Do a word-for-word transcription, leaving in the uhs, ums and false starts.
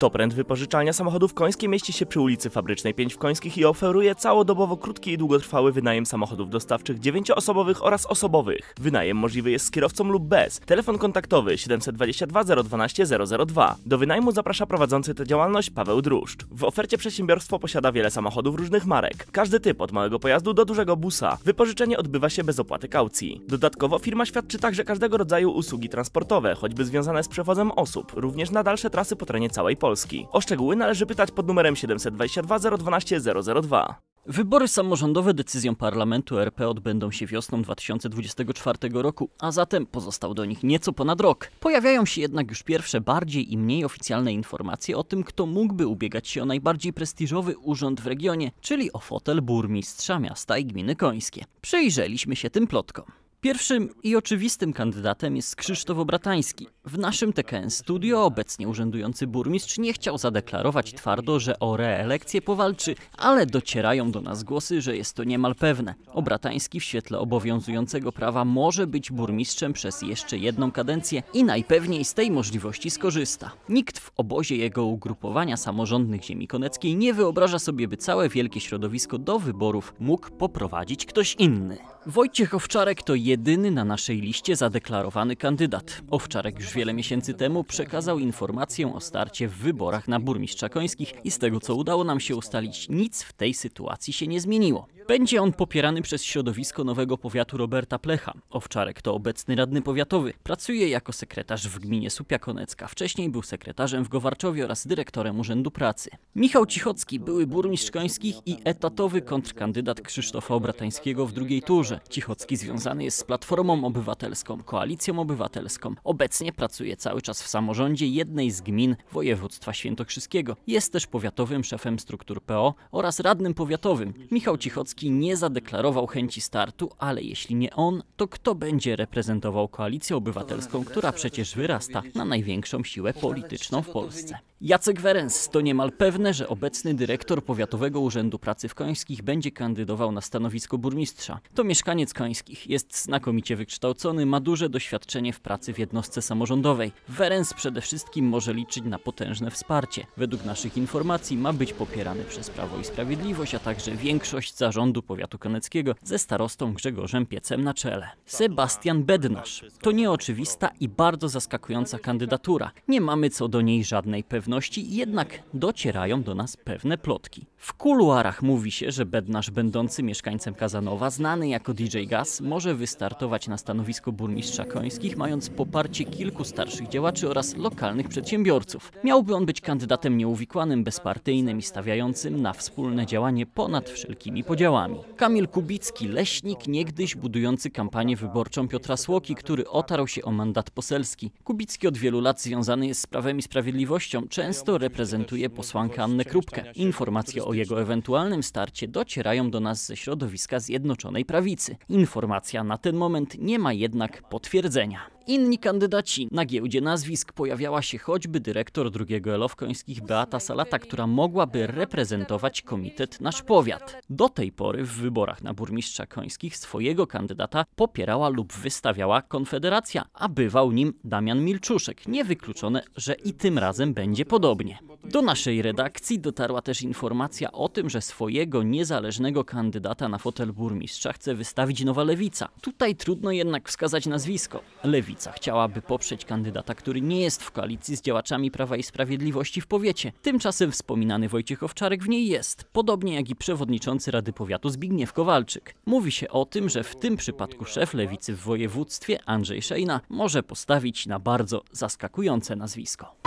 Toprent Wypożyczalnia Samochodów Końskich mieści się przy ulicy Fabrycznej pięć w Końskich i oferuje całodobowo krótki i długotrwały wynajem samochodów dostawczych dziewięcioosobowych oraz osobowych. Wynajem możliwy jest z kierowcą lub bez. Telefon kontaktowy siedem dwa dwa zero dwanaście zero zero dwa. Do wynajmu zaprasza prowadzący tę działalność Paweł Dróżdż. W ofercie przedsiębiorstwo posiada wiele samochodów różnych marek. Każdy typ, od małego pojazdu do dużego busa. Wypożyczenie odbywa się bez opłaty kaucji. Dodatkowo firma świadczy także każdego rodzaju usługi transportowe, choćby związane z przewozem osób, również na dalsze trasy po terenie całej Polski. Polski. O szczegóły należy pytać pod numerem siedem dwa dwa zero dwanaście zero zero dwa. Wybory samorządowe decyzją Parlamentu R P odbędą się wiosną dwa tysiące dwudziestego czwartego roku, a zatem pozostał do nich nieco ponad rok. Pojawiają się jednak już pierwsze bardziej i mniej oficjalne informacje o tym, kto mógłby ubiegać się o najbardziej prestiżowy urząd w regionie, czyli o fotel burmistrza miasta i gminy Końskie. Przyjrzeliśmy się tym plotkom. Pierwszym i oczywistym kandydatem jest Krzysztof Obratański. W naszym T K N Studio obecnie urzędujący burmistrz nie chciał zadeklarować twardo, że o reelekcję powalczy, ale docierają do nas głosy, że jest to niemal pewne. Obratański w świetle obowiązującego prawa może być burmistrzem przez jeszcze jedną kadencję i najpewniej z tej możliwości skorzysta. Nikt w obozie jego ugrupowania samorządnych Ziemi Koneckiej nie wyobraża sobie, by całe wielkie środowisko do wyborów mógł poprowadzić ktoś inny. Wojciech Owczarek to jedyny na naszej liście zadeklarowany kandydat. Owczarek już wiele miesięcy temu przekazał informację o starcie w wyborach na burmistrza Końskich i z tego, co udało nam się ustalić, nic w tej sytuacji się nie zmieniło. Będzie on popierany przez środowisko nowego powiatu Roberta Plecha. Owczarek to obecny radny powiatowy. Pracuje jako sekretarz w gminie Słupia Konecka. Wcześniej był sekretarzem w Gowarczowie oraz dyrektorem Urzędu Pracy. Michał Cichocki, były burmistrz Końskich i etatowy kontrkandydat Krzysztofa Obratańskiego w drugiej turze. Cichocki związany jest z Platformą Obywatelską, Koalicją Obywatelską. Obecnie pracuje cały czas w samorządzie jednej z gmin województwa świętokrzyskiego. Jest też powiatowym szefem struktur P O oraz radnym powiatowym. Michał Cichocki nie zadeklarował chęci startu, ale jeśli nie on, to kto będzie reprezentował Koalicję Obywatelską, która przecież wyrasta na największą siłę polityczną w Polsce? Jacek Werens. To niemal pewne, że obecny dyrektor Powiatowego Urzędu Pracy w Końskich będzie kandydował na stanowisko burmistrza. To mieszkaniec Końskich, jest znakomicie wykształcony, ma duże doświadczenie w pracy w jednostce samorządowej. Werens przede wszystkim może liczyć na potężne wsparcie. Według naszych informacji ma być popierany przez Prawo i Sprawiedliwość, a także większość zarządu powiatu koneckiego ze starostą Grzegorzem Piecem na czele. Sebastian Bednarz. To nieoczywista i bardzo zaskakująca kandydatura. Nie mamy co do niej żadnej pewności, jednak docierają do nas pewne plotki. W kuluarach mówi się, że Bednarz, będący mieszkańcem Kazanowa, znany jako D J Gaz, może wystartować na stanowisko burmistrza Końskich, mając poparcie kilku starszych działaczy oraz lokalnych przedsiębiorców. Miałby on być kandydatem nieuwikłanym, bezpartyjnym i stawiającym na wspólne działanie ponad wszelkimi podziałami. Kamil Kubicki, leśnik niegdyś budujący kampanię wyborczą Piotra Słoki, który otarł się o mandat poselski. Kubicki od wielu lat związany jest z Prawem i Sprawiedliwością, często reprezentuje posłankę Annę Krupkę. Informacje o jego ewentualnym starcie docierają do nas ze środowiska Zjednoczonej Prawicy. Informacja na ten moment nie ma jednak potwierdzenia. Inni kandydaci. Na giełdzie nazwisk pojawiała się choćby dyrektor drugiego E L O w Końskich Beata Salata, która mogłaby reprezentować Komitet Nasz Powiat. Do tej pory w wyborach na burmistrza Końskich swojego kandydata popierała lub wystawiała Konfederacja, a bywał nim Damian Milczuszek. Niewykluczone, że i tym razem będzie podobnie. Do naszej redakcji dotarła też informacja o tym, że swojego niezależnego kandydata na fotel burmistrza chce wystawić Nowa Lewica. Tutaj trudno jednak wskazać nazwisko. Lewica chciałaby poprzeć kandydata, który nie jest w koalicji z działaczami Prawa i Sprawiedliwości w powiecie. Tymczasem wspominany Wojciech Owczarek w niej jest, podobnie jak i przewodniczący Rady Powiatu Zbigniew Kowalczyk. Mówi się o tym, że w tym przypadku szef lewicy w województwie Andrzej Szejna może postawić na bardzo zaskakujące nazwisko.